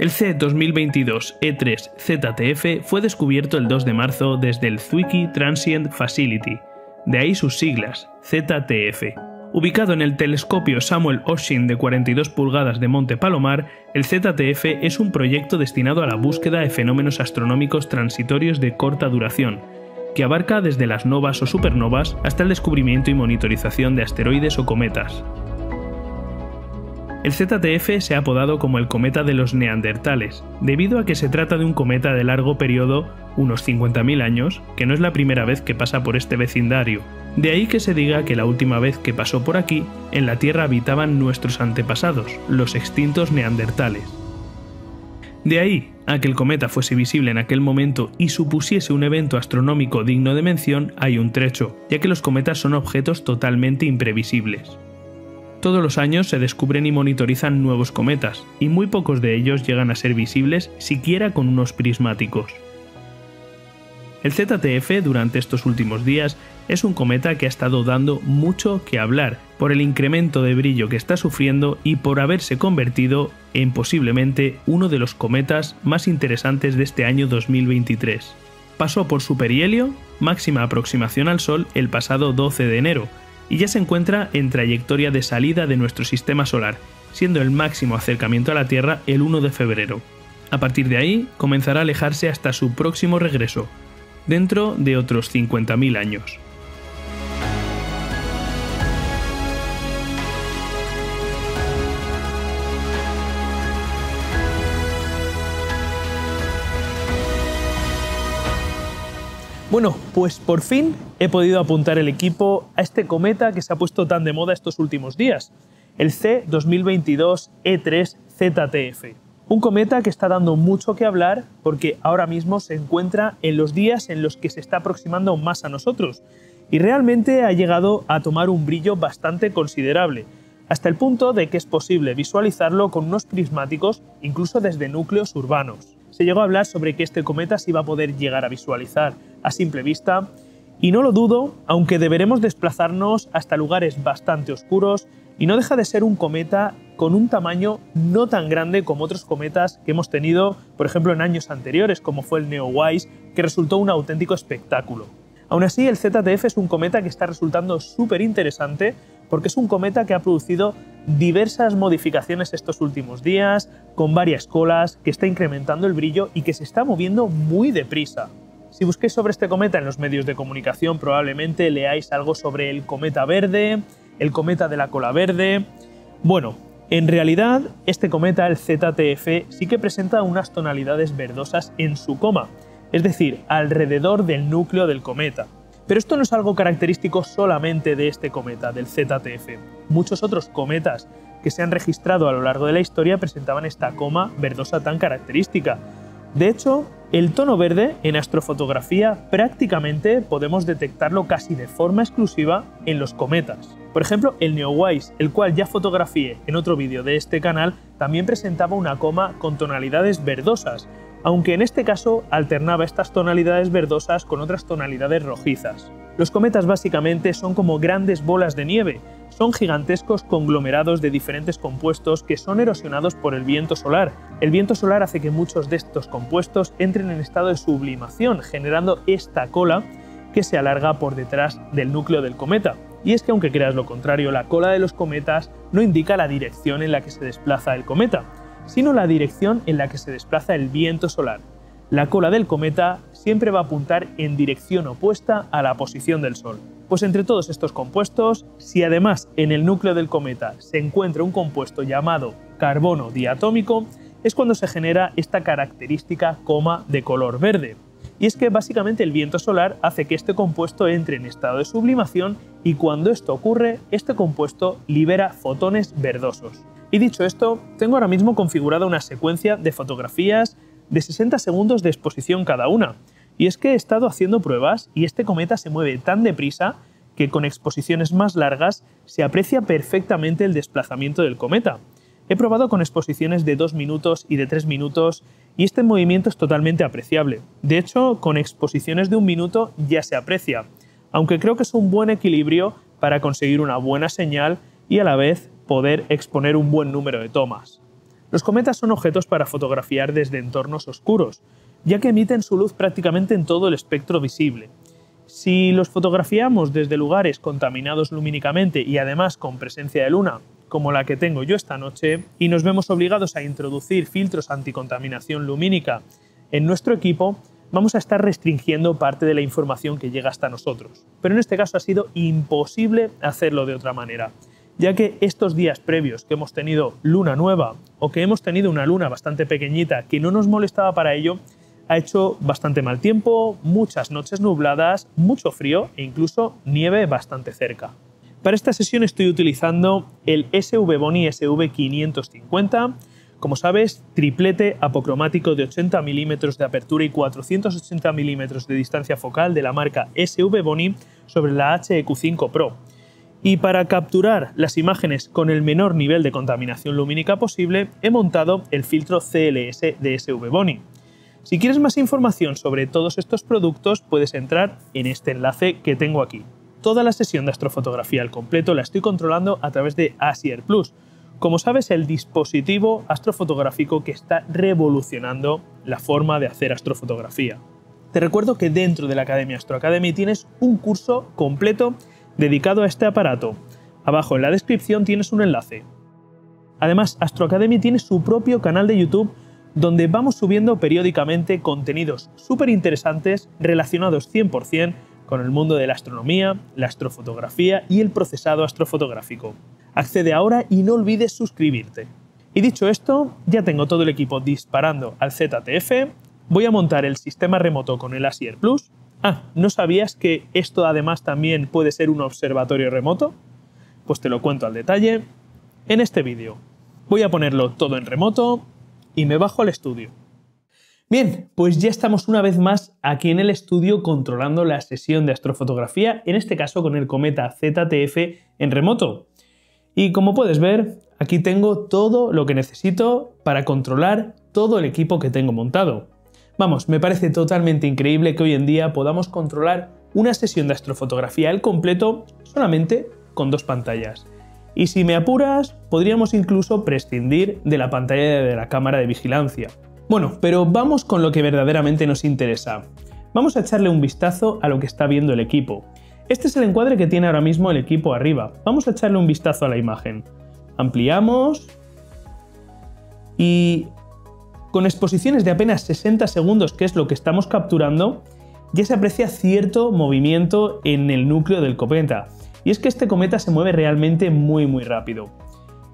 El C2022 E3 ZTF fue descubierto el 2 de marzo desde el Zwicky Transient Facility, de ahí sus siglas, ZTF. Ubicado en el telescopio Samuel Oshin de 42 pulgadas de Monte Palomar, el ZTF es un proyecto destinado a la búsqueda de fenómenos astronómicos transitorios de corta duración, que abarca desde las novas o supernovas hasta el descubrimiento y monitorización de asteroides o cometas. El ZTF se ha apodado como el cometa de los neandertales, debido a que se trata de un cometa de largo periodo, unos 50.000 años, que no es la primera vez que pasa por este vecindario. De ahí que se diga que la última vez que pasó por aquí, en la Tierra habitaban nuestros antepasados, los extintos neandertales. De ahí a que el cometa fuese visible en aquel momento y supusiese un evento astronómico digno de mención, hay un trecho, ya que los cometas son objetos totalmente imprevisibles. Todos los años se descubren y monitorizan nuevos cometas, y muy pocos de ellos llegan a ser visibles siquiera con unos prismáticos. El ZTF durante estos últimos días es un cometa que ha estado dando mucho que hablar por el incremento de brillo que está sufriendo y por haberse convertido en posiblemente uno de los cometas más interesantes de este año 2023. Pasó por superhelio, máxima aproximación al Sol, el pasado 12 de enero, y ya se encuentra en trayectoria de salida de nuestro sistema solar, siendo el máximo acercamiento a la Tierra el 1 de febrero. A partir de ahí, comenzará a alejarse hasta su próximo regreso, dentro de otros 50.000 años. Bueno, pues por fin he podido apuntar el equipo a este cometa que se ha puesto tan de moda estos últimos días, el C2022 E3 ZTF. Un cometa que está dando mucho que hablar porque ahora mismo se encuentra en los días en los que se está aproximando más a nosotros y realmente ha llegado a tomar un brillo bastante considerable, hasta el punto de que es posible visualizarlo con unos prismáticos incluso desde núcleos urbanos. Se llegó a hablar sobre que este cometa se iba a poder llegar a visualizar a simple vista, y no lo dudo, aunque deberemos desplazarnos hasta lugares bastante oscuros, y no deja de ser un cometa con un tamaño no tan grande como otros cometas que hemos tenido, por ejemplo, en años anteriores, como fue el NeoWise, que resultó un auténtico espectáculo. Aún así, el ZTF es un cometa que está resultando súper interesante, porque es un cometa que ha producido diversas modificaciones estos últimos días, con varias colas, que está incrementando el brillo y que se está moviendo muy deprisa. Si busquéis sobre este cometa en los medios de comunicación, probablemente leáis algo sobre el cometa verde, el cometa de la cola verde. Bueno, en realidad este cometa, el ZTF, sí que presenta unas tonalidades verdosas en su coma, es decir, alrededor del núcleo del cometa. Pero esto no es algo característico solamente de este cometa, del ZTF. Muchos otros cometas que se han registrado a lo largo de la historia presentaban esta coma verdosa tan característica. De hecho, el tono verde en astrofotografía prácticamente podemos detectarlo casi de forma exclusiva en los cometas. Por ejemplo, el NeoWise, el cual ya fotografié en otro vídeo de este canal, también presentaba una coma con tonalidades verdosas, aunque en este caso alternaba estas tonalidades verdosas con otras tonalidades rojizas. Los cometas básicamente son como grandes bolas de nieve, son gigantescos conglomerados de diferentes compuestos que son erosionados por el viento solar. El viento solar hace que muchos de estos compuestos entren en estado de sublimación, generando esta cola que se alarga por detrás del núcleo del cometa. Y es que aunque creas lo contrario, la cola de los cometas no indica la dirección en la que se desplaza el cometa, sino la dirección en la que se desplaza el viento solar. La cola del cometa siempre va a apuntar en dirección opuesta a la posición del Sol. Pues entre todos estos compuestos, si además en el núcleo del cometa se encuentra un compuesto llamado carbono diatómico, es cuando se genera esta característica coma de color verde. Y es que básicamente el viento solar hace que este compuesto entre en estado de sublimación y cuando esto ocurre, este compuesto libera fotones verdosos. Y dicho esto, tengo ahora mismo configurada una secuencia de fotografías de 60 segundos de exposición cada una. Y es que he estado haciendo pruebas y este cometa se mueve tan deprisa que con exposiciones más largas se aprecia perfectamente el desplazamiento del cometa. He probado con exposiciones de 2 minutos y de 3 minutos y este movimiento es totalmente apreciable. De hecho, con exposiciones de 1 minuto ya se aprecia, aunque creo que es un buen equilibrio para conseguir una buena señal y a la vez poder exponer un buen número de tomas. Los cometas son objetos para fotografiar desde entornos oscuros, ya que emiten su luz prácticamente en todo el espectro visible. Si los fotografiamos desde lugares contaminados lumínicamente y además con presencia de luna, como la que tengo yo esta noche, y nos vemos obligados a introducir filtros anticontaminación lumínica en nuestro equipo, vamos a estar restringiendo parte de la información que llega hasta nosotros. Pero en este caso ha sido imposible hacerlo de otra manera, ya que estos días previos que hemos tenido luna nueva o que hemos tenido una luna bastante pequeñita que no nos molestaba para ello, ha hecho bastante mal tiempo, muchas noches nubladas, mucho frío e incluso nieve bastante cerca. Para esta sesión estoy utilizando el SVBony SV550, como sabes, triplete apocromático de 80 mm de apertura y 480 mm de distancia focal de la marca SVBony sobre la HEQ5 Pro. Y para capturar las imágenes con el menor nivel de contaminación lumínica posible, he montado el filtro CLS de SVBony. Si quieres más información sobre todos estos productos, puedes entrar en este enlace que tengo aquí. Toda la sesión de astrofotografía al completo la estoy controlando a través de ASIair Plus. Como sabes, el dispositivo astrofotográfico que está revolucionando la forma de hacer astrofotografía. Te recuerdo que dentro de la Academia Astroacademy tienes un curso completo dedicado a este aparato. Abajo en la descripción tienes un enlace. Además, Astroacademy tiene su propio canal de YouTube donde vamos subiendo periódicamente contenidos súper interesantes relacionados 100% con el mundo de la astronomía, la astrofotografía y el procesado astrofotográfico. Accede ahora y no olvides suscribirte. Y dicho esto, ya tengo todo el equipo disparando al ZTF, voy a montar el sistema remoto con el ASIair Plus. Ah, ¿no sabías que esto además también puede ser un observatorio remoto? Pues te lo cuento al detalle en este vídeo. Voy a ponerlo todo en remoto y me bajo al estudio. Bien, pues ya estamos una vez más aquí en el estudio controlando la sesión de astrofotografía, en este caso con el cometa ZTF en remoto. Y como puedes ver, aquí tengo todo lo que necesito para controlar todo el equipo que tengo montado. Vamos, me parece totalmente increíble que hoy en día podamos controlar una sesión de astrofotografía al completo solamente con dos pantallas. Y si me apuras, podríamos incluso prescindir de la pantalla de la cámara de vigilancia. Bueno, pero vamos con lo que verdaderamente nos interesa. Vamos a echarle un vistazo a lo que está viendo el equipo. Este es el encuadre que tiene ahora mismo el equipo arriba. Vamos a echarle un vistazo a la imagen. Ampliamos. Y con exposiciones de apenas 60 segundos, que es lo que estamos capturando, ya se aprecia cierto movimiento en el núcleo del cometa. Y es que este cometa se mueve realmente muy rápido.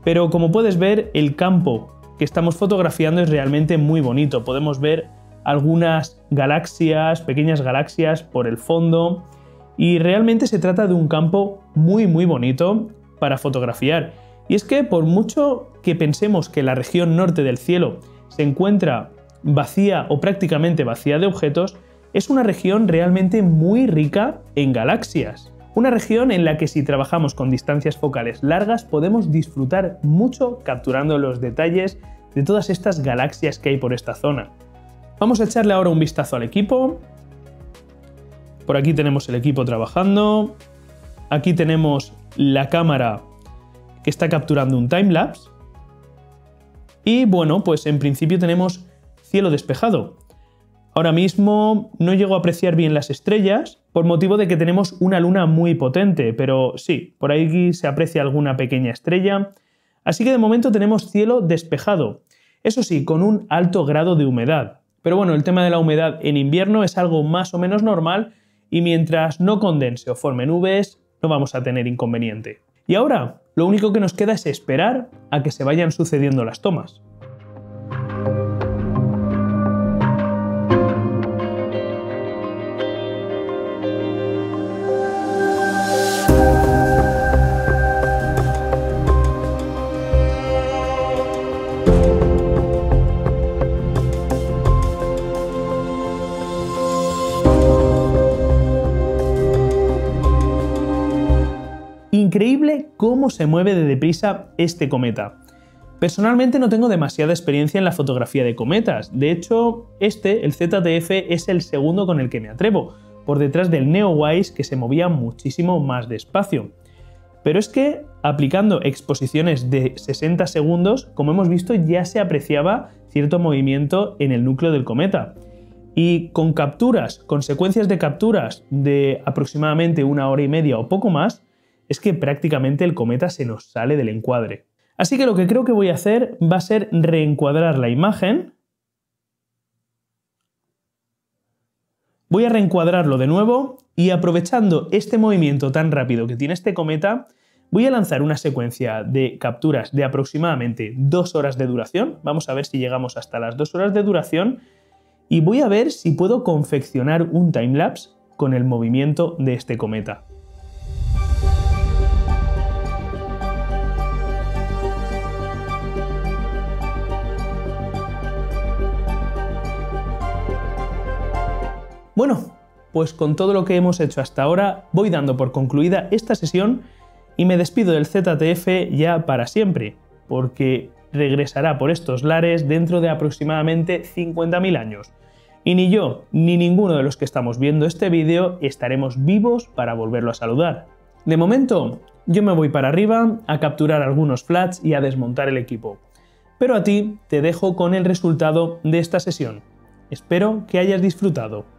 Pero como puedes ver, el campo que estamos fotografiando es realmente muy bonito. Podemos ver algunas galaxias, pequeñas galaxias por el fondo, y realmente se trata de un campo muy bonito para fotografiar. Y es que por mucho que pensemos que la región norte del cielo se encuentra vacía o prácticamente vacía de objetos, es una región realmente muy rica en galaxias. Una región en la que si trabajamos con distancias focales largas podemos disfrutar mucho capturando los detalles de todas estas galaxias que hay por esta zona. Vamos a echarle ahora un vistazo al equipo. Por aquí tenemos el equipo trabajando. Aquí tenemos la cámara que está capturando un timelapse. Y bueno, pues en principio tenemos cielo despejado. Ahora mismo no llego a apreciar bien las estrellas por motivo de que tenemos una luna muy potente, pero sí, por ahí se aprecia alguna pequeña estrella. Así que de momento tenemos cielo despejado, eso sí, con un alto grado de humedad. Pero bueno, el tema de la humedad en invierno es algo más o menos normal y mientras no condense o forme nubes, no vamos a tener inconveniente. Y ahora, lo único que nos queda es esperar a que se vayan sucediendo las tomas. Increíble cómo se mueve de deprisa este cometa. Personalmente no tengo demasiada experiencia en la fotografía de cometas. De hecho, el ZTF, es el segundo con el que me atrevo, por detrás del NeoWise, que se movía muchísimo más despacio. Pero es que aplicando exposiciones de 60 segundos, como hemos visto, ya se apreciaba cierto movimiento en el núcleo del cometa. Y con capturas, con secuencias de capturas de aproximadamente 1 hora y media o poco más, es que prácticamente el cometa se nos sale del encuadre. Así que lo que creo que voy a hacer va a ser reencuadrar la imagen. Voy a reencuadrarlo de nuevo y aprovechando este movimiento tan rápido que tiene este cometa, voy a lanzar una secuencia de capturas de aproximadamente 2 horas de duración. Vamos a ver si llegamos hasta las 2 horas de duración y voy a ver si puedo confeccionar un timelapse con el movimiento de este cometa. Bueno, pues con todo lo que hemos hecho hasta ahora, voy dando por concluida esta sesión y me despido del ZTF ya para siempre, porque regresará por estos lares dentro de aproximadamente 50.000 años. Y ni yo, ni ninguno de los que estamos viendo este vídeo estaremos vivos para volverlo a saludar. De momento, yo me voy para arriba a capturar algunos flats y a desmontar el equipo. Pero a ti te dejo con el resultado de esta sesión. Espero que hayas disfrutado.